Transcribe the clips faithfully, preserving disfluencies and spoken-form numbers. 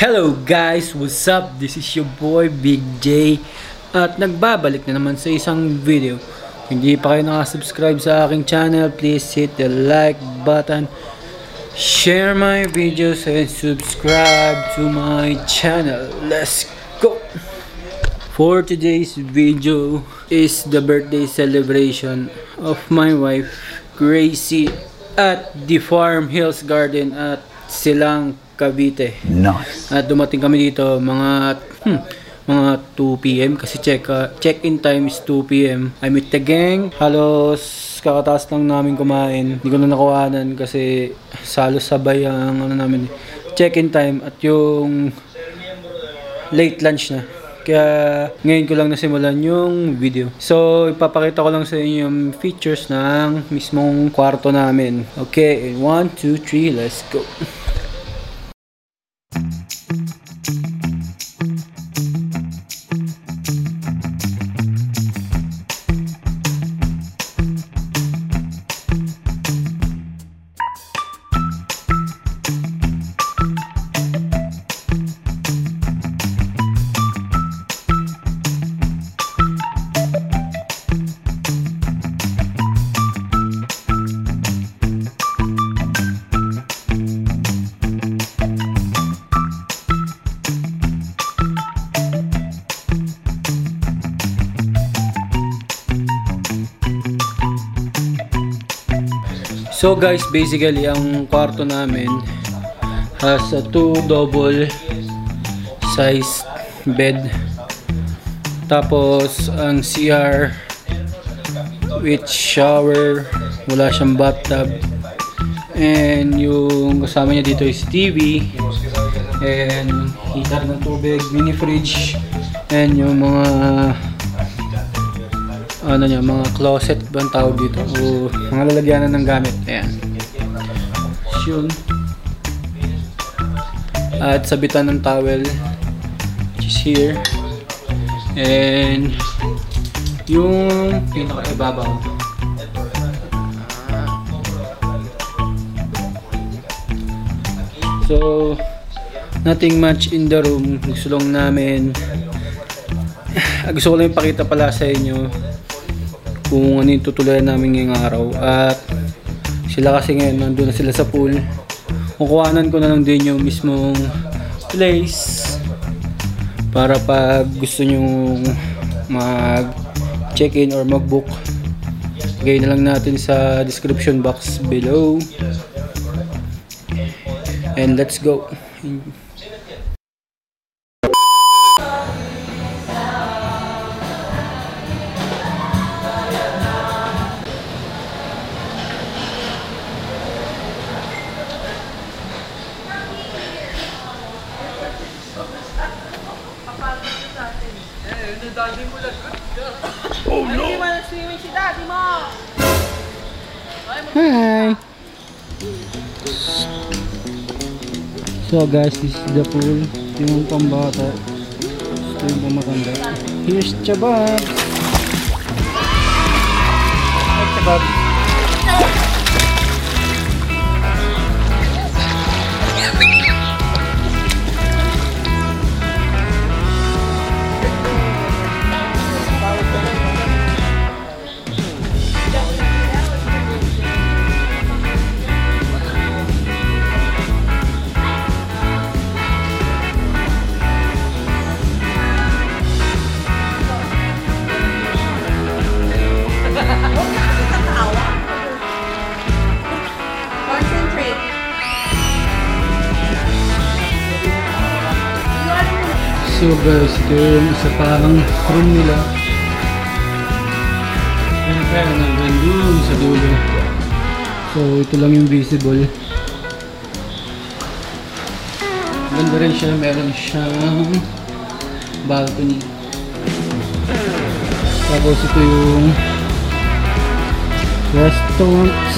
Hello guys! What's up? This is your boy BigJ at nagbabalik na naman sa isang video. Kung hindi pa kayo nakasubscribe sa aking channel, please hit the like button, share my videos and subscribe to my channel. Let's go! For today's video is the birthday celebration of my wife Gracie at the Farm Hills Garden at Silang Cavite. Nice. At dumating kami dito mga hmm, mga two p m kasi check uh, check-in time is two p m I met the gang. Halos kakataas lang namin kumain. Hindi ko na nakuhanan kasi halos sabay ang ano namin check-in time at yung late lunch na. Kaya ngayon ko lang nasimulan yung video. So ipapakita ko lang sa inyo yung features ng mismong kwarto namin. Okay, one, two, three, let's go. So guys, basically ang kwarto namin has a two double size bed. Tapos ang C R with shower, wala siyang bathtub. And yung kasama niya dito is T V and heater ng tubig, mini fridge and yung mga ano niya, mga closet ba ang tawag dito o mga lalagyanan ng gamit. Ayan. Yun. At sabitan ng towel which is here and yung pinaka ibabaw ah. So nothing much in the room. Gusto lang namin gusto ko lang ipakita pala sa inyo kung ano yung tutuloyan namin ngayong araw. At sila kasi ngayon nandun na sila sa pool. Kukuhanan ko na lang din yung mismong place para pag gusto nyo mag check in or mag book, lagay na lang natin sa description box below. And let's go. Oh no! Hi! So guys, this is the pool. Ito yung pambata. Ito yung pamatanda. Here's Chabab! Hi Chabab! So guys, ito yung isa parang room nila. Meron pa yung hanggang doon sa dulo. So ito lang yung visible. Ganda rin siya, meron siyang balcony. Tapos ito yung restaurants.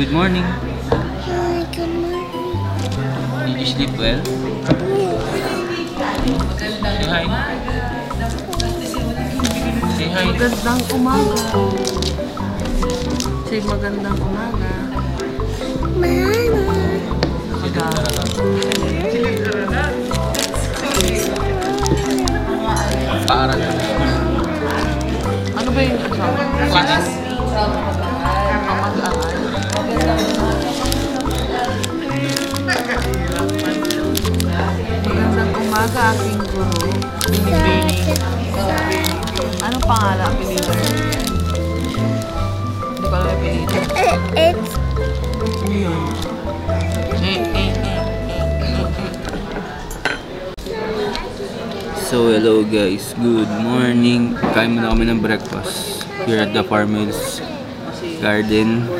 Good morning. Hi, good morning. Did you sleep well? No. Say hi. Say hi. Magandang umaga. Say magandang umaga. Mama. Para na. Ano ba yung class? Magandang umaga, aking guru. Anong pangalan ang pinito? Hindi ko alam yung pinito. It's... Ano yun? So hello guys, good morning. Kain muna kami ng breakfast here at the Farm Hills Garden.